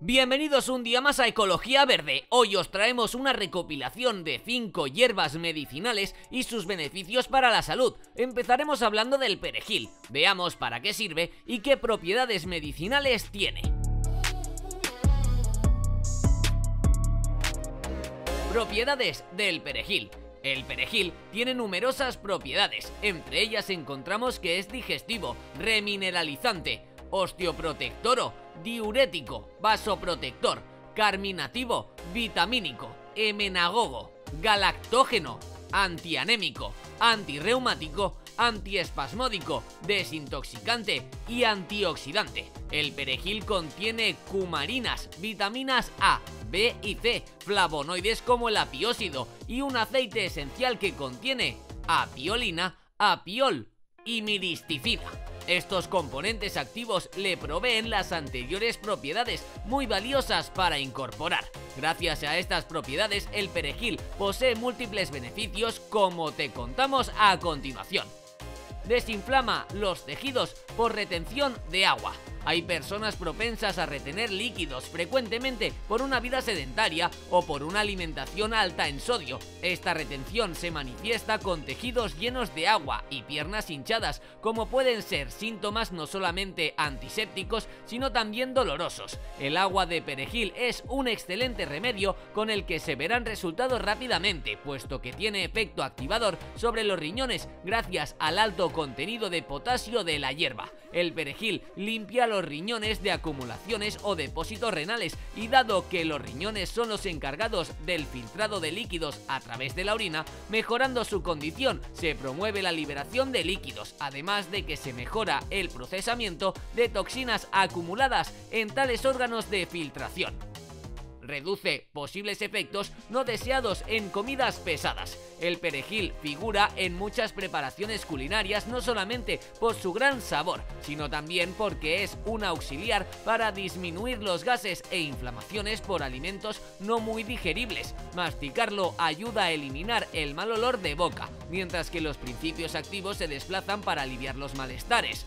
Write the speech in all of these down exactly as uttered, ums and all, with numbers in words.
Bienvenidos un día más a Ecología Verde. Hoy os traemos una recopilación de cinco hierbas medicinales y sus beneficios para la salud. Empezaremos hablando del perejil. Veamos para qué sirve y qué propiedades medicinales tiene. Propiedades del perejil. El perejil tiene numerosas propiedades. Entre ellas encontramos que es digestivo, remineralizante, osteoprotector, diurético, vasoprotector, carminativo, vitamínico, hemenagogo, galactógeno, antianémico, antirreumático, antiespasmódico, desintoxicante y antioxidante. El perejil contiene cumarinas, vitaminas A, B y C, flavonoides como el apiócido y un aceite esencial que contiene apiolina, apiol y miristicina. Estos componentes activos le proveen las anteriores propiedades muy valiosas para incorporar. Gracias a estas propiedades, el perejil posee múltiples beneficios como te contamos a continuación. Desinflama los tejidos por retención de agua. Hay personas propensas a retener líquidos frecuentemente por una vida sedentaria o por una alimentación alta en sodio. Esta retención se manifiesta con tejidos llenos de agua y piernas hinchadas, como pueden ser síntomas no solamente antisépticos, sino también dolorosos. El agua de perejil es un excelente remedio con el que se verán resultados rápidamente, puesto que tiene efecto activador sobre los riñones gracias al alto contenido de potasio de la hierba. El perejil limpia los riñones de acumulaciones o depósitos renales, y dado que los riñones son los encargados del filtrado de líquidos a través de la orina, mejorando su condición se promueve la liberación de líquidos, además de que se mejora el procesamiento de toxinas acumuladas en tales órganos de filtración. Reduce posibles efectos no deseados en comidas pesadas. El perejil figura en muchas preparaciones culinarias no solamente por su gran sabor, sino también porque es un auxiliar para disminuir los gases e inflamaciones por alimentos no muy digeribles. Masticarlo ayuda a eliminar el mal olor de boca, mientras que los principios activos se desplazan para aliviar los malestares.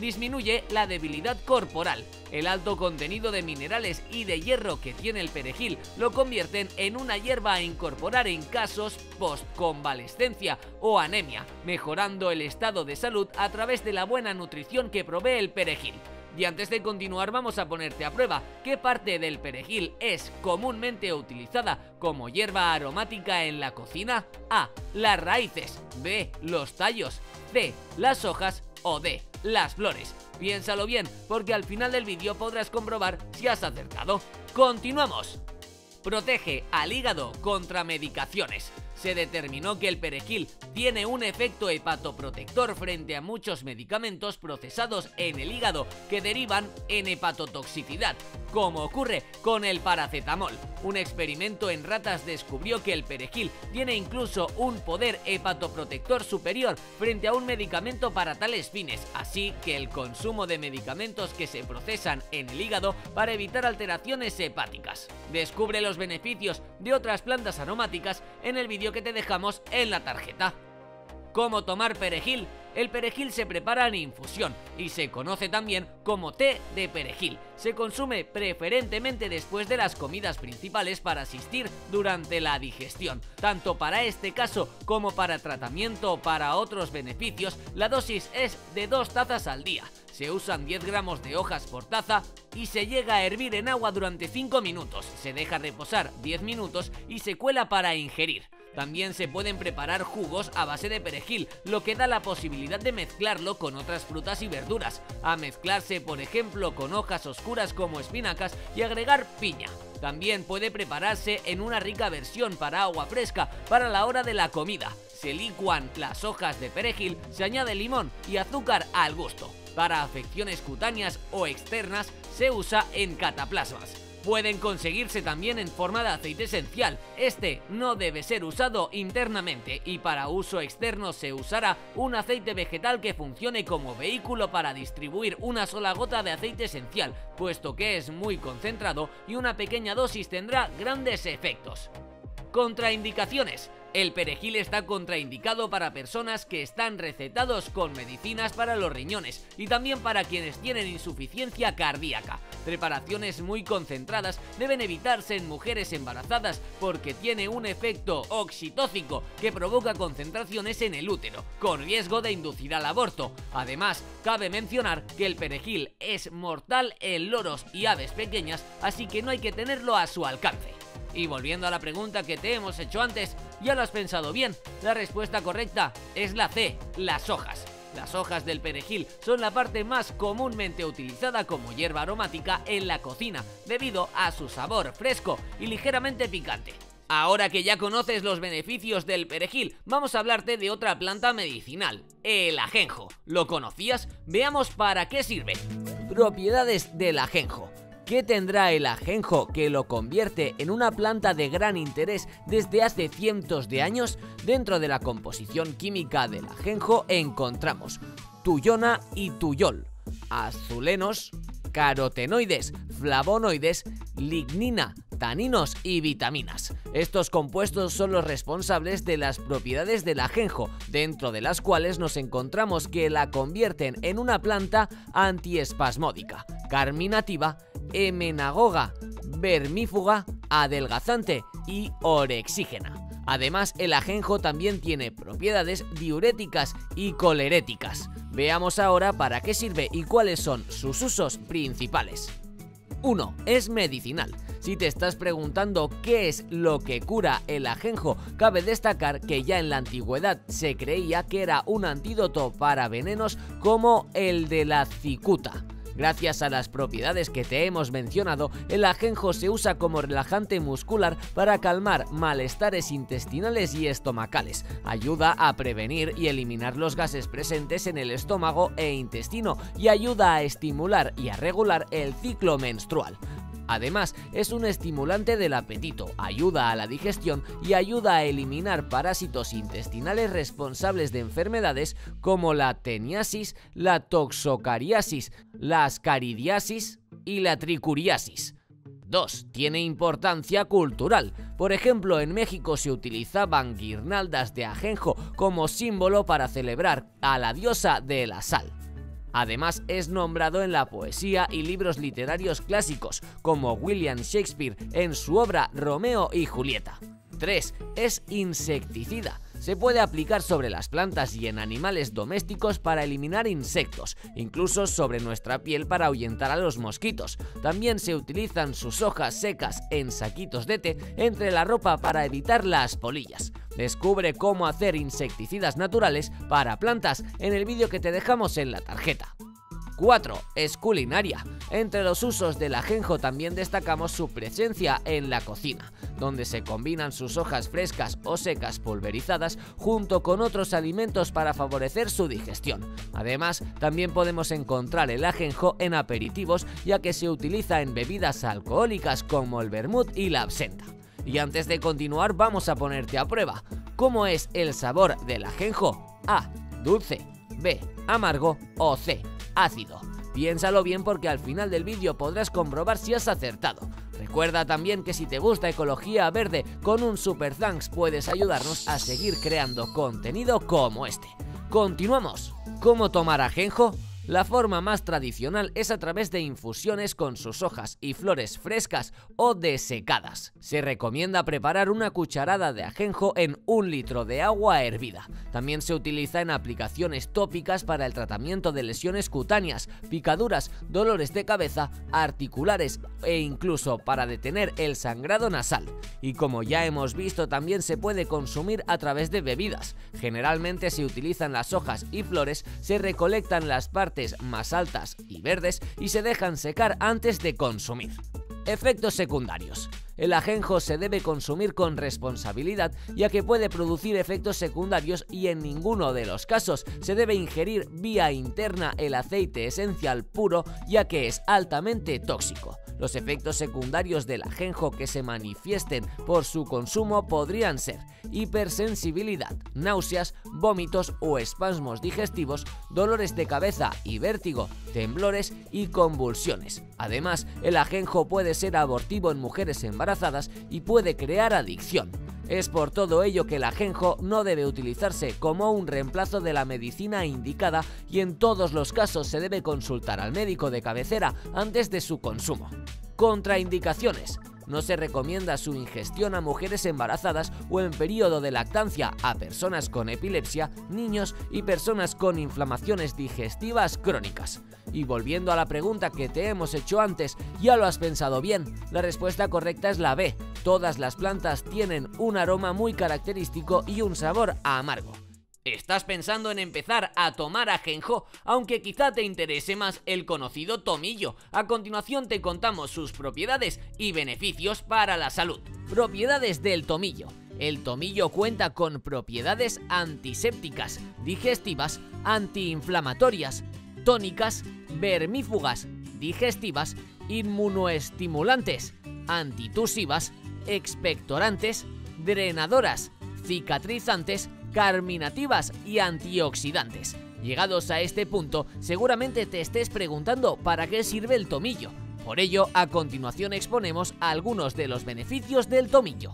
Disminuye la debilidad corporal. El alto contenido de minerales y de hierro que tiene el perejil lo convierten en una hierba a incorporar en casos postconvalescencia o anemia, mejorando el estado de salud a través de la buena nutrición que provee el perejil. Y antes de continuar, vamos a ponerte a prueba qué parte del perejil es comúnmente utilizada como hierba aromática en la cocina. A. Las raíces. B. Los tallos. C. Las hojas. O D. Las flores. Piénsalo bien, porque al final del vídeo podrás comprobar si has acertado. ¡Continuamos! Protege al hígado contra medicaciones. Se determinó que el perejil tiene un efecto hepatoprotector frente a muchos medicamentos procesados en el hígado que derivan en hepatotoxicidad, como ocurre con el paracetamol. Un experimento en ratas descubrió que el perejil tiene incluso un poder hepatoprotector superior frente a un medicamento para tales fines, así que el consumo de medicamentos que se procesan en el hígado para evitar alteraciones hepáticas. Descubre los beneficios de otras plantas aromáticas en el video que te dejamos en la tarjeta. ¿Cómo tomar perejil? El perejil se prepara en infusión y se conoce también como té de perejil. Se consume preferentemente después de las comidas principales para asistir durante la digestión. Tanto para este caso como para tratamiento o para otros beneficios, la dosis es de dos tazas al día. Se usan diez gramos de hojas por taza y se llega a hervir en agua durante cinco minutos. Se deja reposar diez minutos y se cuela para ingerir. También se pueden preparar jugos a base de perejil, lo que da la posibilidad de mezclarlo con otras frutas y verduras, a mezclarse por ejemplo con hojas oscuras como espinacas y agregar piña. También puede prepararse en una rica versión para agua fresca para la hora de la comida. Se licúan las hojas de perejil, se añade limón y azúcar al gusto. Para afecciones cutáneas o externas se usa en cataplasmas. Pueden conseguirse también en forma de aceite esencial. Este no debe ser usado internamente y para uso externo se usará un aceite vegetal que funcione como vehículo para distribuir una sola gota de aceite esencial, puesto que es muy concentrado y una pequeña dosis tendrá grandes efectos. Contraindicaciones. El perejil está contraindicado para personas que están recetados con medicinas para los riñones y también para quienes tienen insuficiencia cardíaca. Preparaciones muy concentradas deben evitarse en mujeres embarazadas porque tiene un efecto oxitóxico que provoca concentraciones en el útero, con riesgo de inducir al aborto. Además, cabe mencionar que el perejil es mortal en loros y aves pequeñas, así que no hay que tenerlo a su alcance. Y volviendo a la pregunta que te hemos hecho antes, ya lo has pensado bien, la respuesta correcta es la C, las hojas. Las hojas del perejil son la parte más comúnmente utilizada como hierba aromática en la cocina, debido a su sabor fresco y ligeramente picante. Ahora que ya conoces los beneficios del perejil, vamos a hablarte de otra planta medicinal, el ajenjo. ¿Lo conocías? Veamos para qué sirve. Propiedades del ajenjo. ¿Qué tendrá el ajenjo que lo convierte en una planta de gran interés desde hace cientos de años? Dentro de la composición química del ajenjo encontramos tuyona y tuyol, azulenos, carotenoides, flavonoides, lignina, taninos y vitaminas. Estos compuestos son los responsables de las propiedades del ajenjo, dentro de las cuales nos encontramos que la convierten en una planta antiespasmódica, carminativa, hemenagoga, vermífuga, adelgazante y orexígena. Además, el ajenjo también tiene propiedades diuréticas y coleréticas. Veamos ahora para qué sirve y cuáles son sus usos principales. uno. Es medicinal. Si te estás preguntando qué es lo que cura el ajenjo, cabe destacar que ya en la antigüedad se creía que era un antídoto para venenos como el de la cicuta. Gracias a las propiedades que te hemos mencionado, el ajenjo se usa como relajante muscular para calmar malestares intestinales y estomacales. Ayuda a prevenir y eliminar los gases presentes en el estómago e intestino y ayuda a estimular y a regular el ciclo menstrual. Además, es un estimulante del apetito, ayuda a la digestión y ayuda a eliminar parásitos intestinales responsables de enfermedades como la teniasis, la toxocariasis, la ascaridiasis y la tricuriasis. dos. Tiene importancia cultural. Por ejemplo, en México se utilizaban guirnaldas de ajenjo como símbolo para celebrar a la diosa de la sal. Además, es nombrado en la poesía y libros literarios clásicos, como William Shakespeare en su obra Romeo y Julieta. tres. Es insecticida. Se puede aplicar sobre las plantas y en animales domésticos para eliminar insectos, incluso sobre nuestra piel para ahuyentar a los mosquitos. También se utilizan sus hojas secas en saquitos de té entre la ropa para evitar las polillas. Descubre cómo hacer insecticidas naturales para plantas en el vídeo que te dejamos en la tarjeta. cuatro. Es culinaria. Entre los usos del ajenjo también destacamos su presencia en la cocina, donde se combinan sus hojas frescas o secas pulverizadas junto con otros alimentos para favorecer su digestión. Además, también podemos encontrar el ajenjo en aperitivos, ya que se utiliza en bebidas alcohólicas como el vermut y la absenta. Y antes de continuar, vamos a ponerte a prueba. ¿Cómo es el sabor del ajenjo? A. Dulce. B. Amargo. O C. Ácido. Piénsalo bien porque al final del vídeo podrás comprobar si has acertado. Recuerda también que si te gusta Ecología Verde, con un super thanks puedes ayudarnos a seguir creando contenido como este. Continuamos. ¿Cómo tomar ajenjo? La forma más tradicional es a través de infusiones con sus hojas y flores frescas o desecadas. Se recomienda preparar una cucharada de ajenjo en un litro de agua hervida. También se utiliza en aplicaciones tópicas para el tratamiento de lesiones cutáneas, picaduras, dolores de cabeza, articulares e incluso para detener el sangrado nasal. Y como ya hemos visto, también se puede consumir a través de bebidas. Generalmente se utilizan las hojas y flores, se recolectan las partes más altas y verdes y se dejan secar antes de consumir. Efectos secundarios. El ajenjo se debe consumir con responsabilidad, ya que puede producir efectos secundarios y en ninguno de los casos se debe ingerir vía interna el aceite esencial puro, ya que es altamente tóxico. Los efectos secundarios del ajenjo que se manifiesten por su consumo podrían ser hipersensibilidad, náuseas, vómitos o espasmos digestivos, dolores de cabeza y vértigo, temblores y convulsiones. Además, el ajenjo puede ser abortivo en mujeres embarazadas y puede crear adicción. Es por todo ello que el ajenjo no debe utilizarse como un reemplazo de la medicina indicada y en todos los casos se debe consultar al médico de cabecera antes de su consumo. Contraindicaciones. No se recomienda su ingestión a mujeres embarazadas o en periodo de lactancia, a personas con epilepsia, niños y personas con inflamaciones digestivas crónicas. Y volviendo a la pregunta que te hemos hecho antes, ¿ya lo has pensado bien? La respuesta correcta es la B. Todas las plantas tienen un aroma muy característico y un sabor amargo. ¿Estás pensando en empezar a tomar ajenjo? Aunque quizá te interese más el conocido tomillo. A continuación te contamos sus propiedades y beneficios para la salud. Propiedades del tomillo. El tomillo cuenta con propiedades antisépticas, digestivas, antiinflamatorias, tónicas, vermífugas, digestivas, inmunoestimulantes, antitusivas, expectorantes, drenadoras, cicatrizantes, carminativas y antioxidantes. Llegados a este punto, seguramente te estés preguntando para qué sirve el tomillo. Por ello, a continuación exponemos algunos de los beneficios del tomillo.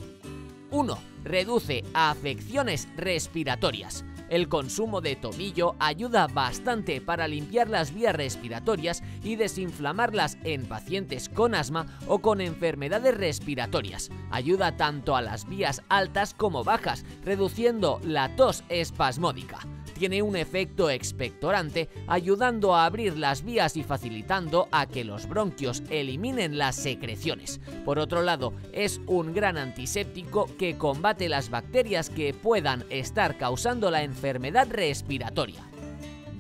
uno. Reduce afecciones respiratorias. El consumo de tomillo ayuda bastante para limpiar las vías respiratorias y desinflamarlas en pacientes con asma o con enfermedades respiratorias. Ayuda tanto a las vías altas como bajas, reduciendo la tos espasmódica. Tiene un efecto expectorante, ayudando a abrir las vías y facilitando a que los bronquios eliminen las secreciones. Por otro lado, es un gran antiséptico que combate las bacterias que puedan estar causando la enfermedad respiratoria.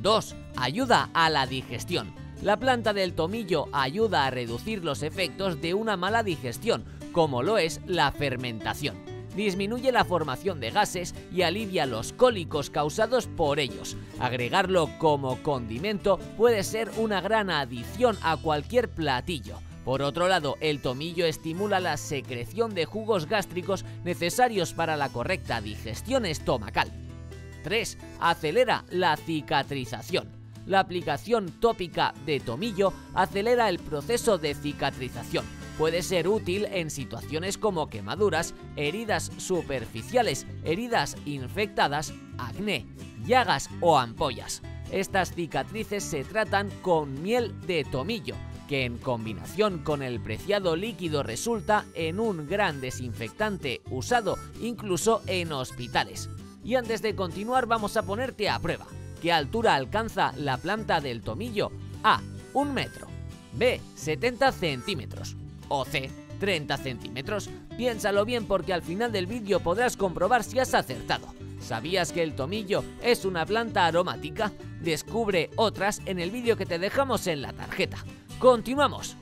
dos. Ayuda a la digestión. La planta del tomillo ayuda a reducir los efectos de una mala digestión, como lo es la fermentación. Disminuye la formación de gases y alivia los cólicos causados por ellos. Agregarlo como condimento puede ser una gran adición a cualquier platillo. Por otro lado, el tomillo estimula la secreción de jugos gástricos necesarios para la correcta digestión estomacal. tres. Acelera la cicatrización. La aplicación tópica de tomillo acelera el proceso de cicatrización. Puede ser útil en situaciones como quemaduras, heridas superficiales, heridas infectadas, acné, llagas o ampollas. Estas cicatrices se tratan con miel de tomillo, que en combinación con el preciado líquido resulta en un gran desinfectante usado incluso en hospitales. Y antes de continuar vamos a ponerte a prueba. ¿Qué altura alcanza la planta del tomillo? A. Un metro. B. setenta centímetros. O C. treinta centímetros. Piénsalo bien porque al final del vídeo podrás comprobar si has acertado. ¿Sabías que el tomillo es una planta aromática? Descubre otras en el vídeo que te dejamos en la tarjeta. ¡Continuamos!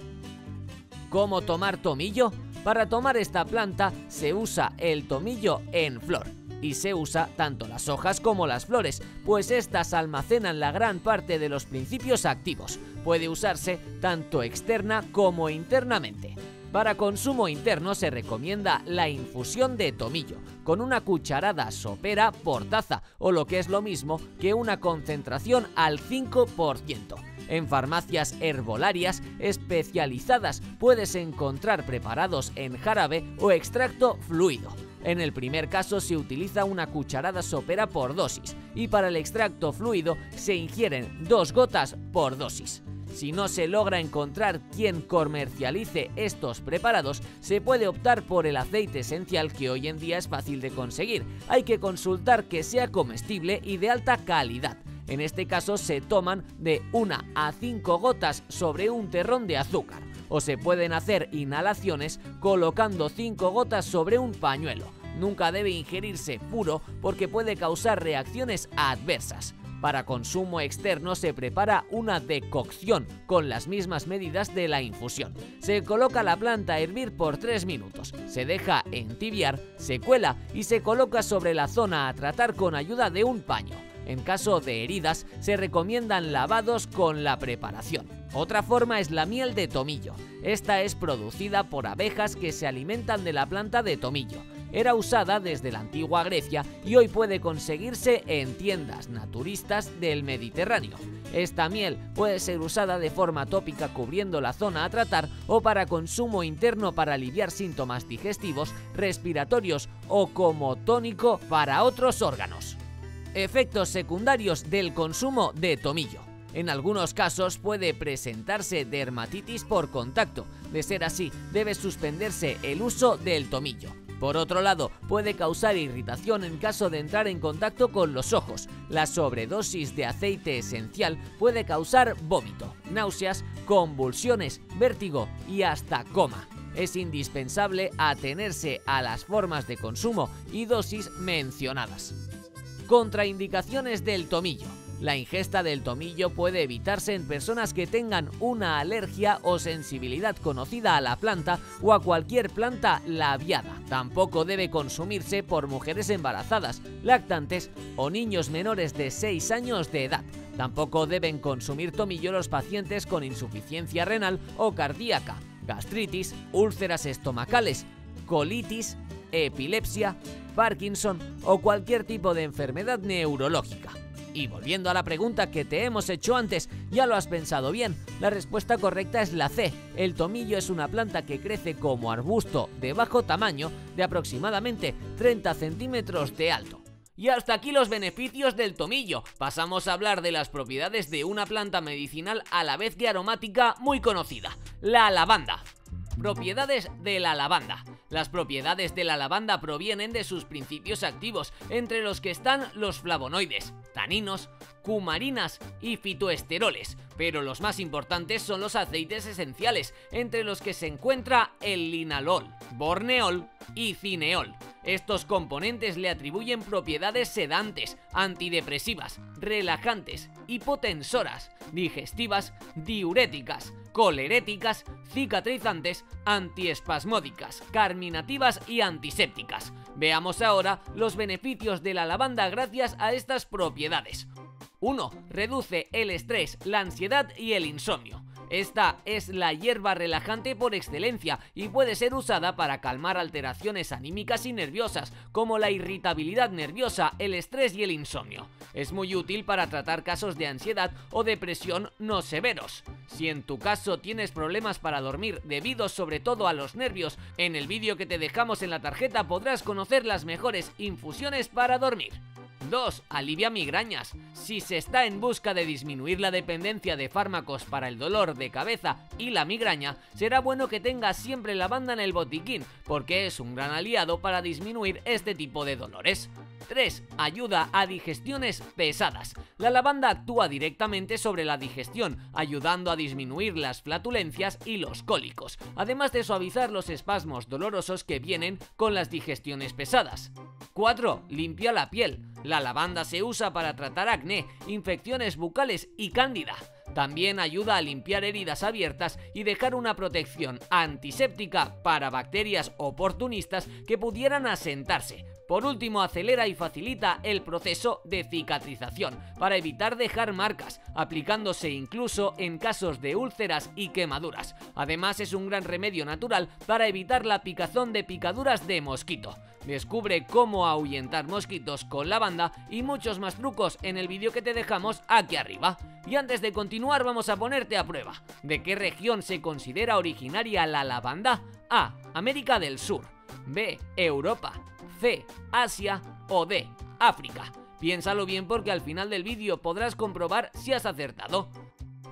¿Cómo tomar tomillo? Para tomar esta planta se usa el tomillo en flor. Y se usa tanto las hojas como las flores, pues estas almacenan la gran parte de los principios activos. Puede usarse tanto externa como internamente. Para consumo interno se recomienda la infusión de tomillo, con una cucharada sopera por taza, o lo que es lo mismo que una concentración al cinco por ciento. En farmacias herbolarias especializadas puedes encontrar preparados en jarabe o extracto fluido. En el primer caso se utiliza una cucharada sopera por dosis y para el extracto fluido se ingieren dos gotas por dosis. Si no se logra encontrar quien comercialice estos preparados, se puede optar por el aceite esencial que hoy en día es fácil de conseguir. Hay que consultar que sea comestible y de alta calidad. En este caso se toman de una a cinco gotas sobre un terrón de azúcar. O se pueden hacer inhalaciones colocando cinco gotas sobre un pañuelo. Nunca debe ingerirse puro porque puede causar reacciones adversas. Para consumo externo se prepara una decocción con las mismas medidas de la infusión. Se coloca la planta a hervir por tres minutos, se deja entibiar, se cuela y se coloca sobre la zona a tratar con ayuda de un paño. En caso de heridas, se recomiendan lavados con la preparación. Otra forma es la miel de tomillo. Esta es producida por abejas que se alimentan de la planta de tomillo. era usada desde la antigua Grecia y hoy puede conseguirse en tiendas naturistas del Mediterráneo. Esta miel puede ser usada de forma tópica cubriendo la zona a tratar o para consumo interno para aliviar síntomas digestivos, respiratorios o como tónico para otros órganos. Efectos secundarios del consumo de tomillo. En algunos casos puede presentarse dermatitis por contacto. De ser así, debe suspenderse el uso del tomillo. Por otro lado, puede causar irritación en caso de entrar en contacto con los ojos. La sobredosis de aceite esencial puede causar vómito, náuseas, convulsiones, vértigo y hasta coma. Es indispensable atenerse a las formas de consumo y dosis mencionadas. Contraindicaciones del tomillo. La ingesta del tomillo puede evitarse en personas que tengan una alergia o sensibilidad conocida a la planta o a cualquier planta labiada. Tampoco debe consumirse por mujeres embarazadas, lactantes o niños menores de seis años de edad. Tampoco deben consumir tomillo los pacientes con insuficiencia renal o cardíaca, gastritis, úlceras estomacales, colitis, epilepsia, Parkinson o cualquier tipo de enfermedad neurológica. Y volviendo a la pregunta que te hemos hecho antes, ¿ya lo has pensado bien? La respuesta correcta es la C. El tomillo es una planta que crece como arbusto de bajo tamaño de aproximadamente treinta centímetros de alto. Y hasta aquí los beneficios del tomillo. Pasamos a hablar de las propiedades de una planta medicinal a la vez que aromática muy conocida, la lavanda. Propiedades de la lavanda. Las propiedades de la lavanda provienen de sus principios activos, entre los que están los flavonoides, taninos, cumarinas y fitoesteroles, pero los más importantes son los aceites esenciales, entre los que se encuentra el linalol, borneol y cineol. Estos componentes le atribuyen propiedades sedantes, antidepresivas, relajantes, hipotensoras, digestivas, diuréticas, coleréticas, cicatrizantes, antiespasmódicas, carminativas y antisépticas. Veamos ahora los beneficios de la lavanda gracias a estas propiedades. uno. Reduce el estrés, la ansiedad y el insomnio. Esta es la hierba relajante por excelencia y puede ser usada para calmar alteraciones anímicas y nerviosas, como la irritabilidad nerviosa, el estrés y el insomnio. Es muy útil para tratar casos de ansiedad o depresión no severos. Si en tu caso tienes problemas para dormir debido sobre todo a los nervios, en el vídeo que te dejamos en la tarjeta podrás conocer las mejores infusiones para dormir. dos. Alivia migrañas. Si se está en busca de disminuir la dependencia de fármacos para el dolor de cabeza y la migraña, será bueno que tengas siempre lavanda en el botiquín, porque es un gran aliado para disminuir este tipo de dolores. tres. Ayuda a digestiones pesadas. La lavanda actúa directamente sobre la digestión, ayudando a disminuir las flatulencias y los cólicos, además de suavizar los espasmos dolorosos que vienen con las digestiones pesadas. cuatro. Limpia la piel. La lavanda se usa para tratar acné, infecciones bucales y cándida. También ayuda a limpiar heridas abiertas y dejar una protección antiséptica para bacterias oportunistas que pudieran asentarse. Por último, acelera y facilita el proceso de cicatrización para evitar dejar marcas, aplicándose incluso en casos de úlceras y quemaduras. Además, es un gran remedio natural para evitar la picazón de picaduras de mosquito. Descubre cómo ahuyentar mosquitos con lavanda y muchos más trucos en el vídeo que te dejamos aquí arriba. Y antes de continuar, vamos a ponerte a prueba. ¿De qué región se considera originaria la lavanda? A. América del Sur. B. Europa. C. Asia o D. África. Piénsalo bien porque al final del vídeo podrás comprobar si has acertado.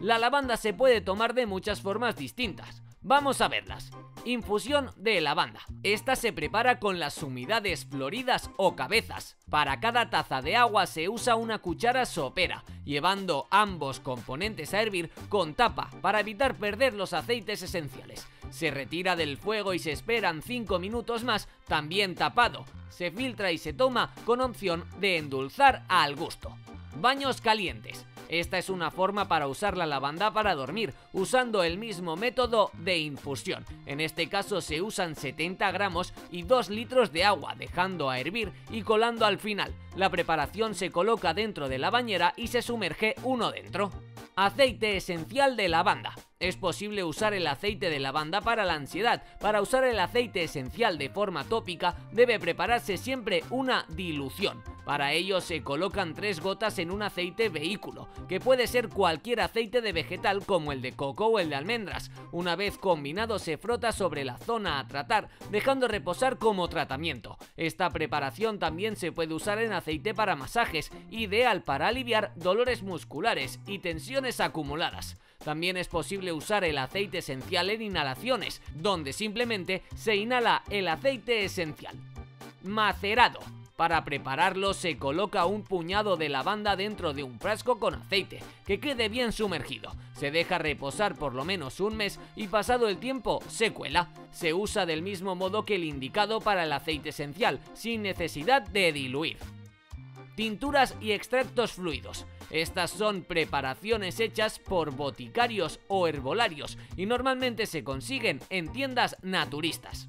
La lavanda se puede tomar de muchas formas distintas. Vamos a verlas. Infusión de lavanda. Esta se prepara con las humedades floridas o cabezas. Para cada taza de agua se usa una cuchara sopera, llevando ambos componentes a hervir con tapa para evitar perder los aceites esenciales. Se retira del fuego y se esperan cinco minutos más, también tapado. Se filtra y se toma con opción de endulzar al gusto. Baños calientes. Esta es una forma para usar la lavanda para dormir, usando el mismo método de infusión. En este caso se usan setenta gramos y dos litros de agua, dejando a hervir y colando al final. La preparación se coloca dentro de la bañera y se sumerge uno dentro. Aceite esencial de lavanda. Es posible usar el aceite de lavanda para la ansiedad. Para usar el aceite esencial de forma tópica debe prepararse siempre una dilución. Para ello se colocan tres gotas en un aceite vehículo, que puede ser cualquier aceite de vegetal como el de coco o el de almendras. Una vez combinado se frota sobre la zona a tratar, dejando reposar como tratamiento. Esta preparación también se puede usar en aceite para masajes, ideal para aliviar dolores musculares y tensiones acumuladas. También es posible usar el aceite esencial en inhalaciones, donde simplemente se inhala el aceite esencial. Macerado. Para prepararlo se coloca un puñado de lavanda dentro de un frasco con aceite, que quede bien sumergido. Se deja reposar por lo menos un mes y pasado el tiempo se cuela. Se usa del mismo modo que el indicado para el aceite esencial, sin necesidad de diluir. Tinturas y extractos fluidos. Estas son preparaciones hechas por boticarios o herbolarios y normalmente se consiguen en tiendas naturistas.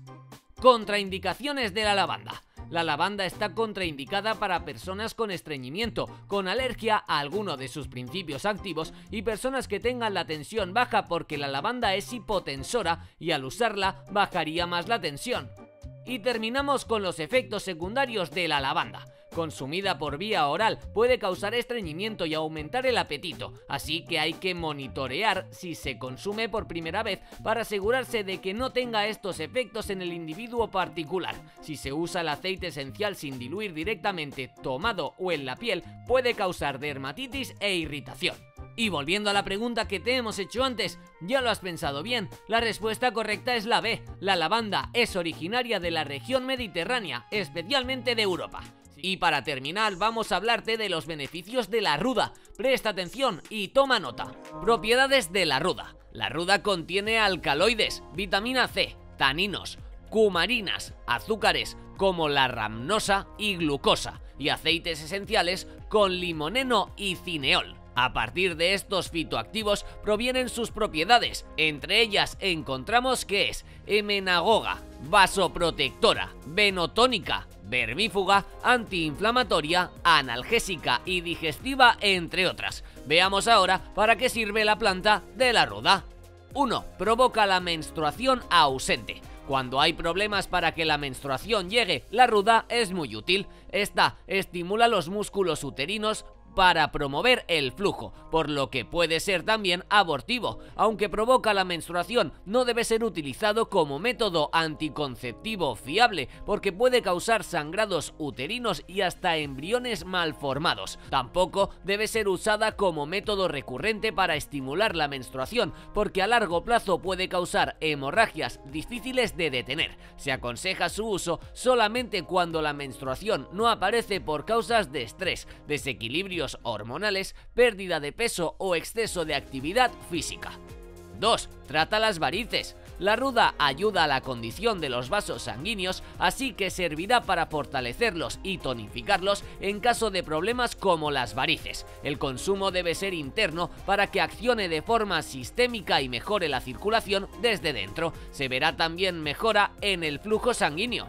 Contraindicaciones de la lavanda. La lavanda está contraindicada para personas con estreñimiento, con alergia a alguno de sus principios activos y personas que tengan la tensión baja porque la lavanda es hipotensora y al usarla bajaría más la tensión. Y terminamos con los efectos secundarios de la lavanda. Consumida por vía oral puede causar estreñimiento y aumentar el apetito, así que hay que monitorear si se consume por primera vez para asegurarse de que no tenga estos efectos en el individuo particular. Si se usa el aceite esencial sin diluir directamente, tomado o en la piel, puede causar dermatitis e irritación. Y volviendo a la pregunta que te hemos hecho antes, ¿ya lo has pensado bien? La respuesta correcta es la B. La lavanda es originaria de la región mediterránea, especialmente de Europa. Y para terminar vamos a hablarte de los beneficios de la ruda. Presta atención y toma nota. Propiedades de la ruda. La ruda contiene alcaloides, vitamina C, taninos, cumarinas, azúcares como la ramnosa y glucosa y aceites esenciales con limoneno y cineol. A partir de estos fitoactivos provienen sus propiedades. Entre ellas encontramos que es hemenagoga, vasoprotectora, venotónica, vermífuga, antiinflamatoria, analgésica y digestiva, entre otras. Veamos ahora para qué sirve la planta de la ruda. uno. Provoca la menstruación ausente. Cuando hay problemas para que la menstruación llegue, la ruda es muy útil. Esta estimula los músculos uterinos para promover el flujo, por lo que puede ser también abortivo. Aunque provoca la menstruación, no debe ser utilizado como método anticonceptivo fiable, porque puede causar sangrados uterinos y hasta embriones malformados. Tampoco debe ser usada como método recurrente para estimular la menstruación, porque a largo plazo puede causar hemorragias difíciles de detener. Se aconseja su uso solamente cuando la menstruación no aparece por causas de estrés, desequilibrios hormonales, pérdida de peso o exceso de actividad física. dos. Trata las varices. La ruda ayuda a la condición de los vasos sanguíneos, así que servirá para fortalecerlos y tonificarlos en caso de problemas como las varices. El consumo debe ser interno para que accione de forma sistémica y mejore la circulación desde dentro. Se verá también mejora en el flujo sanguíneo.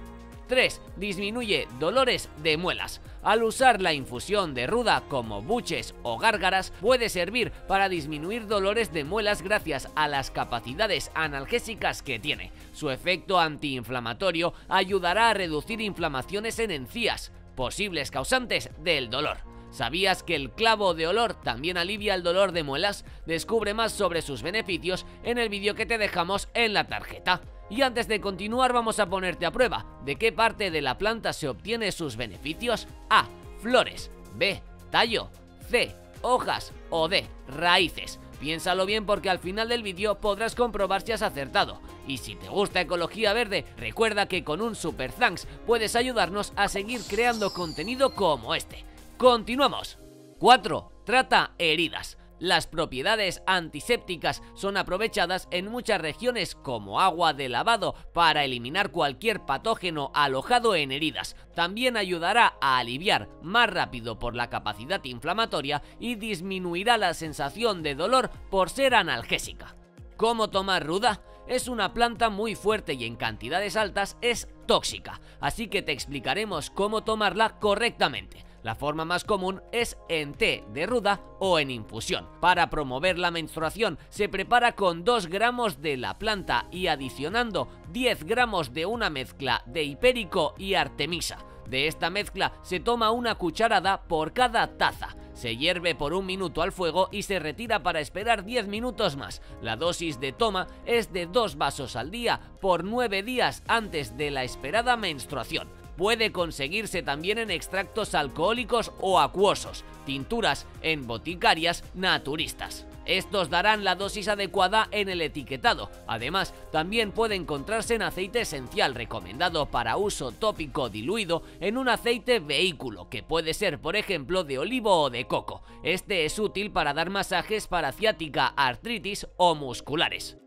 tres. Disminuye dolores de muelas. Al usar la infusión de ruda como buches o gárgaras, puede servir para disminuir dolores de muelas gracias a las capacidades analgésicas que tiene. Su efecto antiinflamatorio ayudará a reducir inflamaciones en encías, posibles causantes del dolor. ¿Sabías que el clavo de olor también alivia el dolor de muelas? Descubre más sobre sus beneficios en el vídeo que te dejamos en la tarjeta. Y antes de continuar vamos a ponerte a prueba. ¿De qué parte de la planta se obtiene sus beneficios? A. Flores. B. Tallo. C. Hojas. O D. Raíces. Piénsalo bien porque al final del vídeo podrás comprobar si has acertado. Y si te gusta Ecología Verde, recuerda que con un super thanks puedes ayudarnos a seguir creando contenido como este. ¡Continuamos! cuatro. Trata heridas. Las propiedades antisépticas son aprovechadas en muchas regiones como agua de lavado para eliminar cualquier patógeno alojado en heridas. También ayudará a aliviar más rápido por la capacidad inflamatoria y disminuirá la sensación de dolor por ser analgésica. ¿Cómo tomar ruda? Es una planta muy fuerte y en cantidades altas es tóxica, así que te explicaremos cómo tomarla correctamente. La forma más común es en té de ruda o en infusión. Para promover la menstruación se prepara con dos gramos de la planta y adicionando diez gramos de una mezcla de hipérico y artemisa. De esta mezcla se toma una cucharada por cada taza. Se hierve por un minuto al fuego y se retira para esperar diez minutos más. La dosis de toma es de dos vasos al día por nueve días antes de la esperada menstruación. Puede conseguirse también en extractos alcohólicos o acuosos, tinturas en boticarias naturistas. Estos darán la dosis adecuada en el etiquetado. Además, también puede encontrarse en aceite esencial recomendado para uso tópico diluido en un aceite vehículo, que puede ser, por ejemplo, de olivo o de coco. Este es útil para dar masajes para ciática, artritis o musculares.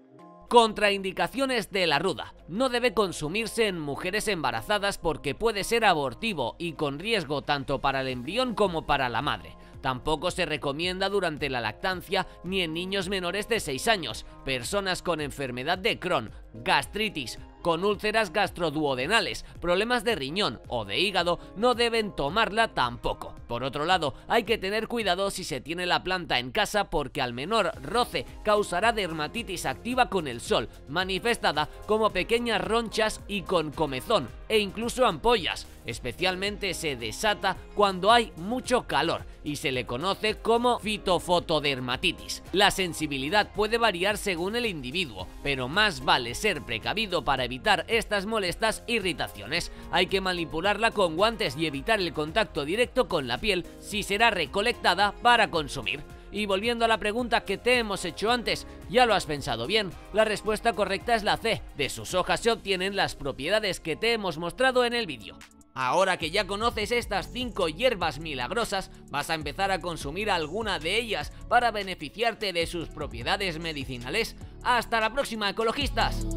Contraindicaciones de la ruda. No debe consumirse en mujeres embarazadas porque puede ser abortivo y con riesgo tanto para el embrión como para la madre. Tampoco se recomienda durante la lactancia ni en niños menores de seis años, personas con enfermedad de Crohn, gastritis, con úlceras gastroduodenales, problemas de riñón o de hígado no deben tomarla tampoco. Por otro lado, hay que tener cuidado si se tiene la planta en casa porque al menor roce causará dermatitis activa con el sol, manifestada como pequeñas ronchas y con comezón e incluso ampollas. Especialmente se desata cuando hay mucho calor y se le conoce como fitofotodermatitis. La sensibilidad puede variar según el individuo, pero más vale ser precavido para evitar estas molestas irritaciones. Hay que manipularla con guantes y evitar el contacto directo con la piel si será recolectada para consumir. Y volviendo a la pregunta que te hemos hecho antes, ¿ya lo has pensado bien? La respuesta correcta es la C. De sus hojas se obtienen las propiedades que te hemos mostrado en el vídeo. Ahora que ya conoces estas cinco hierbas milagrosas, vas a empezar a consumir alguna de ellas para beneficiarte de sus propiedades medicinales. ¡Hasta la próxima, ecologistas!